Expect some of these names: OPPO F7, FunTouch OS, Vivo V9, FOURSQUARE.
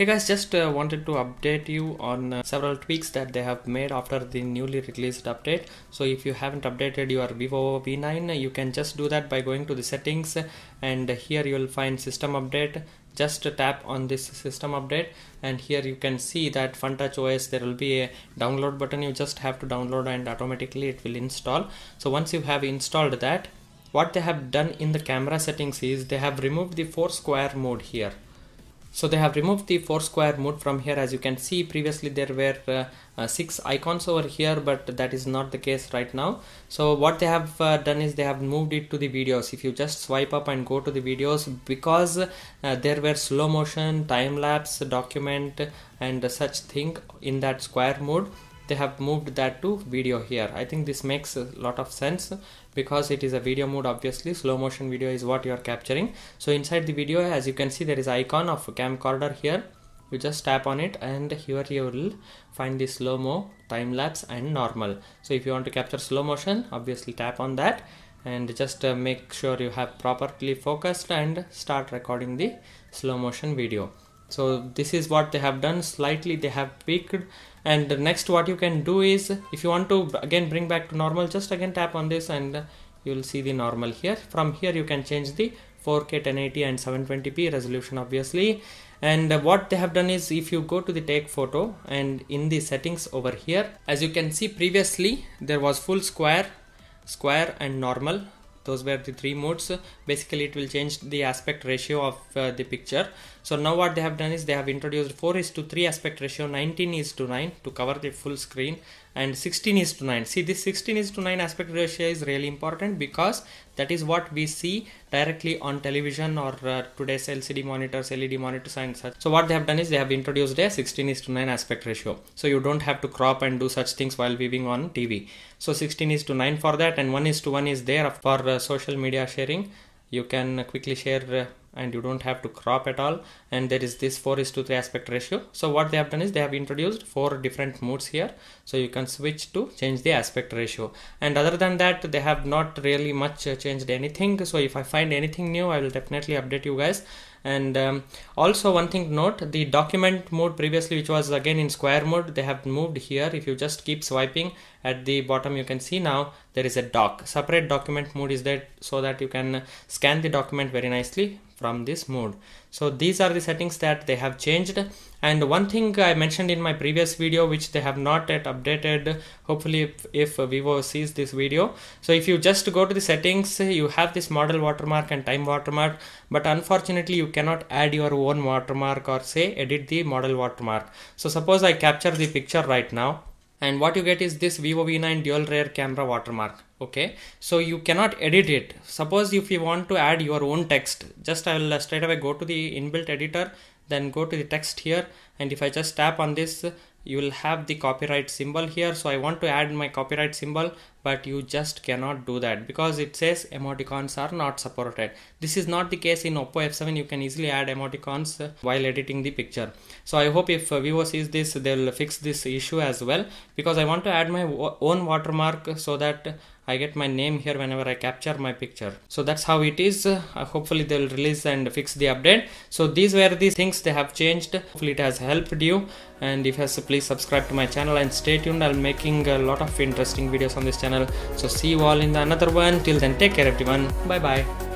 Hey guys, just wanted to update you on several tweaks that they have made after the newly released update. So if you haven't updated your Vivo V9, you can just do that by going to the settings, and here you will find system update. Just tap on this system update, and here you can see that FunTouch OS, there will be a download button. You just have to download and automatically it will install. So once you have installed that, what they have done in the camera settings is they have removed the 4-square mode here. So they have removed the 4-square mode from here. As you can see, previously there were 6 icons over here, but that is not the case right now. So what they have done is they have moved it to the videos. If you just swipe up and go to the videos, because there were slow motion, time lapse, document and such thing in that square mode, they have moved that to video here. I think this makes a lot of sense because it is a video mode. Obviously slow motion video is what you are capturing. So inside the video, as you can see, there is icon of a camcorder here. You just tap on it, and here you will find the slow-mo, time-lapse and normal. So if you want to capture slow motion, obviously tap on that and just make sure you have properly focused and start recording the slow motion video. So this is what they have done. Slightly they have tweaked. And next what you can do is, if you want to again bring back to normal, just again tap on this and you will see the normal here. From here you can change the 4K 1080 and 720p resolution, obviously. And what they have done is, if you go to the take photo and in the settings over here, as you can see, previously there was full square, square and normal. Those were the three modes. Basically it will change the aspect ratio of the picture. So now what they have done is they have introduced 4:3 aspect ratio, 19:9 to cover the full screen, and 16:9. See, this 16:9 aspect ratio is really important because that is what we see directly on television or today's LCD monitors, LED monitors and such. So what they have done is they have introduced a 16:9 aspect ratio. So you don't have to crop and do such things while viewing on TV. So 16:9 for that, and 1:1 is there for social media sharing. You can quickly share and you don't have to crop at all. And there is this 4:3 aspect ratio. So what they have done is they have introduced 4 different modes here. So you can switch to change the aspect ratio. And other than that, they have not really much changed anything. So if I find anything new, I will definitely update you guys. And also one thing to note, the document mode previously, which was again in square mode, they have moved here. If you just keep swiping at the bottom, you can see now there is a doc. Separate document mode is there so that you can scan the document very nicely from this mode. So these are the settings that they have changed. And one thing I mentioned in my previous video, which they have not yet updated, hopefully if Vivo sees this video. So if you just go to the settings, you have this model watermark and time watermark, but unfortunately you cannot add your own watermark or say edit the model watermark. So suppose I capture the picture right now, and what you get is this Vivo V9 dual rear camera watermark. Okay, so you cannot edit it. Suppose if you want to add your own text, just I will straight away go to the inbuilt editor, then go to the text here, and if I just tap on this, you will have the copyright symbol here. So I want to add my copyright symbol, but you just cannot do that because it says emoticons are not supported. This is not the case in OPPO F7. You can easily add emoticons while editing the picture. So I hope if Vivo sees this, they will fix this issue as well, because I want to add my own watermark so that I get my name here whenever I capture my picture. So that's how it is. Hopefully they'll release and fix the update. So these were the things they have changed. Hopefully it has helped you, and if yes, please subscribe to my channel and stay tuned. I'm making a lot of interesting videos on this channel. So see you all in another one. Till then, take care everyone. Bye bye.